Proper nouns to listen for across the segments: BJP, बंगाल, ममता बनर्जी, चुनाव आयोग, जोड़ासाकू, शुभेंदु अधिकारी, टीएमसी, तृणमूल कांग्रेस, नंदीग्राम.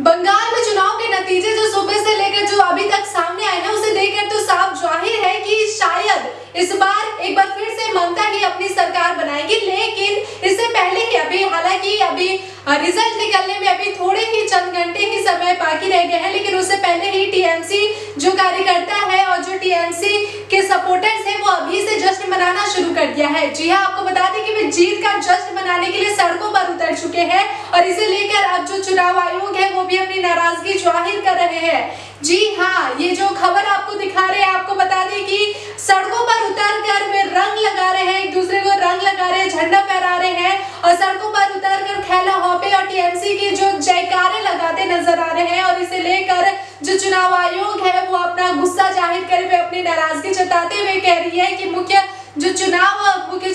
बंगाल में चुनाव के नतीजे जो सुबह से लेकर जो अभी तक सामने आए हैं, उसे देखकर तो साफ जाहिर है कि शायद इस बार एक बार फिर से ममता ही अपनी सरकार बनाएगी। लेकिन इससे पहले ही अभी, हालांकि अभी रिजल्ट निकलने में अभी थोड़े ही चंद घंटे ही समय बाकी रह गए हैं, लेकिन उससे पहले ही टीएमसी जो कार्यकर्ता है और जो टीएमसी के सपोर्टर्स है वो अभी से जश्न मनाना शुरू कर दिया है। जी हाँ, आपको बता दें कि वे जीत का जश्न मनाने के लिए सड़कों पर उतर चुके हैं और इसे लेकर अब जो चुनाव आयोग है वो भी अपनी नाराजगी जाहिर कर रहे हैं। जी हाँ, ये जो खबर आपको दिखा रहे हैं, आपको बता दें कि सड़कों पर उतर कर वे रंग लगा रहे हैं, एक दूसरे को रंग लगा रहे हैं, झंडा फहरा रहे हैं और सड़कों पर उतर कर खैला हौपे और टीएमसी के जो जयकारे लगाते नजर आ रहे हैं। और इसे लेकर जो चुनाव आयोग है वो अपना गुस्सा जाहिर करे, वे अपनी नाराजगी जताते हुए कह रही है कि मुख्य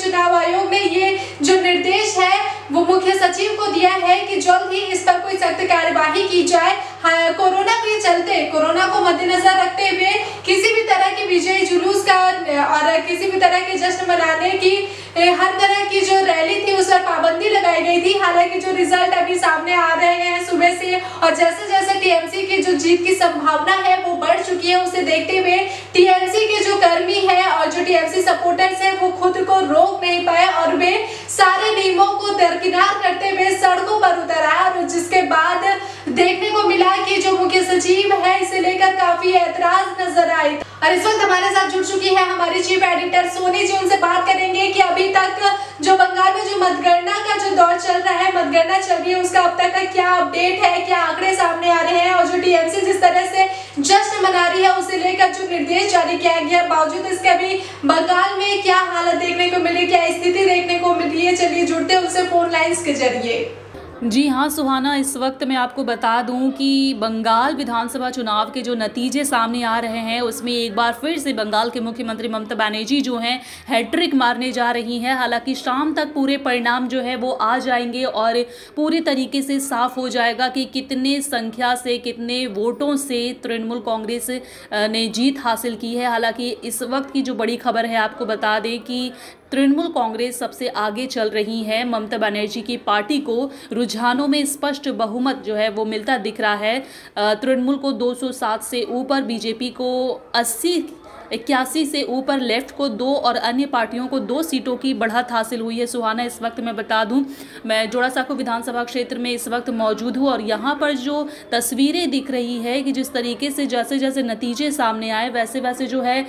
चुनाव आयोग ने ये जो निर्देश है वो मुख्य सचिव को दिया है कि जल्द ही इस पर कोई सख्त कार्यवाही की जाए। हाँ, कोरोना को मद्देनजर रखते हुए किसी भी तरह के विजयी जुलूस का और किसी भी तरह के जश्न मनाने की हर तरह की जो रैली थी उस पर पाबंदी लगाई गई थी। हालांकि जो रिजल्ट अभी सामने आ रहे हैं सुबह से और जैसे जैसे टीएमसी की जो जीत की संभावना है वो बढ़ चुकी है, उसे देखते हुए टीएमसी के जो कर्मी है और जो टीएमसी सपोर्टर्स है वो खुद को रोक नहीं पाए और वे सारे नियमों को दरकिनार करते हुए सड़कों पर उतर आए। और जिसके बाद देखने को मिला कि जो मुख्य सचिव है इसे लेकर काफी ऐतराज नजर आई। और इस वक्त हमारे साथ जुड़ चुकी है हमारी चीफ एडिटर सोनी जी, उनसे बात करेंगे कि अभी तक जो बंगाल में जो मतगणना का जो दौर चल रहा है, मतगणना चल रही है, उसका अब तक का क्या अपडेट है, क्या आंकड़े सामने आ रहे हैं और जो टीएमसी जिस तरह से जश्न मना रही है उसे लेकर जो निर्देश जारी किया गया, बावजूद इसके अभी बंगाल में क्या हालत देखने को मिली, क्या स्थिति देखने को मिली है, चलिए जुड़ते हैं उससे फोन लाइन्स के जरिए। जी हाँ सुहाना, इस वक्त मैं आपको बता दूं कि बंगाल विधानसभा चुनाव के जो नतीजे सामने आ रहे हैं उसमें एक बार फिर से बंगाल के मुख्यमंत्री ममता बनर्जी जो हैं हैट्रिक मारने जा रही हैं। हालांकि शाम तक पूरे परिणाम जो है वो आ जाएंगे और पूरे तरीके से साफ हो जाएगा कि कितने संख्या से, कितने वोटों से तृणमूल कांग्रेस ने जीत हासिल की है। हालाँकि इस वक्त की जो बड़ी खबर है आपको बता दें कि तृणमूल कांग्रेस सबसे आगे चल रही है। ममता बनर्जी की पार्टी को रुझानों में स्पष्ट बहुमत जो है वो मिलता दिख रहा है। तृणमूल को 207 से ऊपर, बीजेपी को 81 से ऊपर, लेफ्ट को 2 और अन्य पार्टियों को 2 सीटों की बढ़त हासिल हुई है। सुहाना, इस वक्त मैं बता दूं, मैं जोड़ासाकू विधानसभा क्षेत्र में इस वक्त मौजूद हूं और यहां पर जो तस्वीरें दिख रही है कि जिस तरीके से जैसे जैसे नतीजे सामने आए वैसे वैसे जो है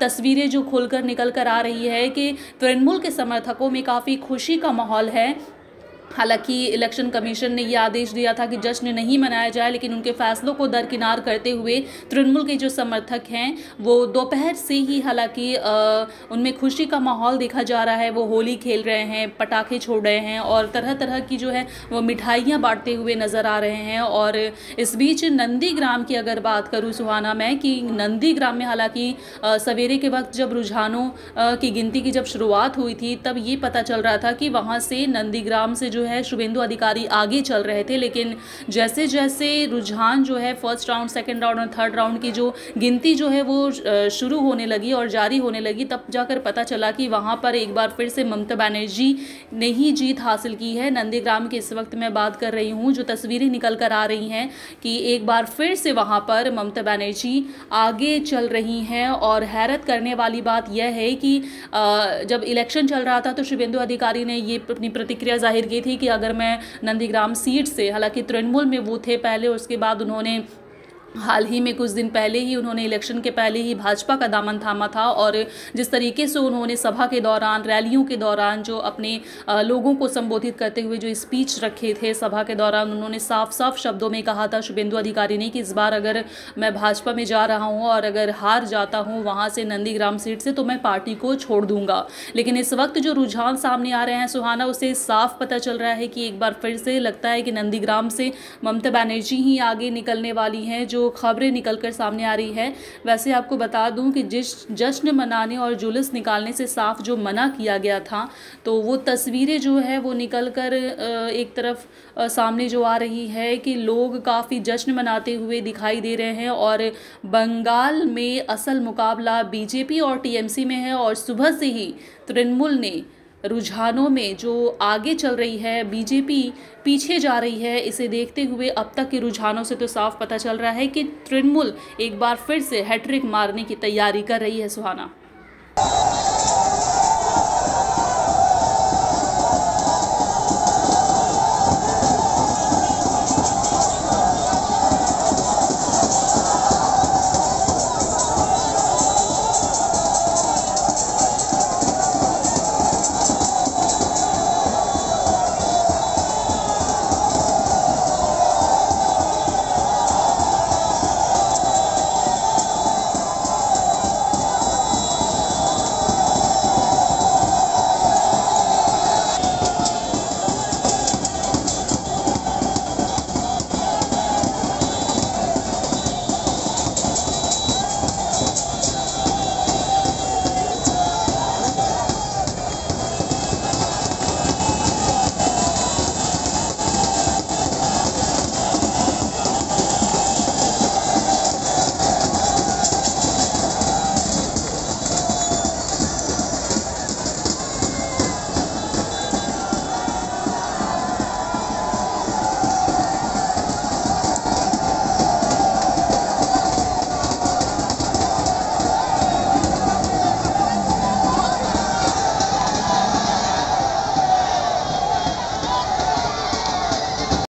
तस्वीरें जो खुलकर निकल कर आ रही है कि तृणमूल के समर्थकों में काफ़ी खुशी का माहौल है। हालांकि इलेक्शन कमीशन ने यह आदेश दिया था कि जश्न नहीं मनाया जाए, लेकिन उनके फैसलों को दरकिनार करते हुए तृणमूल के जो समर्थक हैं वो दोपहर से ही, हालांकि उनमें खुशी का माहौल देखा जा रहा है, वो होली खेल रहे हैं, पटाखे छोड़ रहे हैं और तरह तरह की जो है वो मिठाइयाँ बांटते हुए नज़र आ रहे हैं। और इस बीच नंदीग्राम की अगर बात करूँ सुहाना मैं, कि नंदीग्राम में हालाँकि सवेरे के वक्त जब रुझानों की गिनती की जब शुरुआत हुई थी तब ये पता चल रहा था कि वहाँ से, नंदीग्राम से जो है शुभेंदु अधिकारी आगे चल रहे थे, लेकिन जैसे जैसे रुझान जो है फर्स्ट राउंड, सेकंड राउंड और थर्ड राउंड की जो गिनती जो है वो शुरू होने लगी और जारी होने लगी, तब जाकर पता चला कि वहाँ पर एक बार फिर से ममता बनर्जी ने ही जीत हासिल की है। नंदीग्राम के इस वक्त मैं बात कर रही हूँ, जो तस्वीरें निकल कर आ रही हैं कि एक बार फिर से वहाँ पर ममता बनर्जी आगे चल रही हैं। और हैरत करने वाली बात यह है कि जब इलेक्शन चल रहा था तो शुभेंदु अधिकारी ने ये अपनी प्रतिक्रिया जाहिर की थी कि अगर मैं नंदीग्राम सीट से, हालांकि तृणमूल में वो थे पहले, उसके बाद उन्होंने हाल ही में कुछ दिन पहले ही उन्होंने इलेक्शन के पहले ही भाजपा का दामन थामा था और जिस तरीके से उन्होंने सभा के दौरान, रैलियों के दौरान जो अपने लोगों को संबोधित करते हुए जो स्पीच रखे थे सभा के दौरान, उन्होंने साफ साफ शब्दों में कहा था शुभेंदु अधिकारी ने कि इस बार अगर मैं भाजपा में जा रहा हूँ और अगर हार जाता हूँ वहाँ से, नंदीग्राम सीट से, तो मैं पार्टी को छोड़ दूँगा। लेकिन इस वक्त जो रुझान सामने आ रहे हैं सुहाना, उससे साफ पता चल रहा है कि एक बार फिर से लगता है कि नंदीग्राम से ममता बनर्जी ही आगे निकलने वाली हैं, जो खबरें निकलकर सामने आ रही है। वैसे आपको बता दूं कि जिस जश्न मनाने और जुलूस निकालने से साफ जो मना किया गया था, तो वो तस्वीरें जो है वो निकलकर एक तरफ सामने जो आ रही है कि लोग काफ़ी जश्न मनाते हुए दिखाई दे रहे हैं। और बंगाल में असल मुकाबला बीजेपी और टीएमसी में है और सुबह से ही तृणमूल ने रुझानों में जो आगे चल रही है, बीजेपी पीछे जा रही है, इसे देखते हुए अब तक के रुझानों से तो साफ पता चल रहा है कि तृणमूल एक बार फिर से हैट्रिक मारने की तैयारी कर रही है। सुहाना।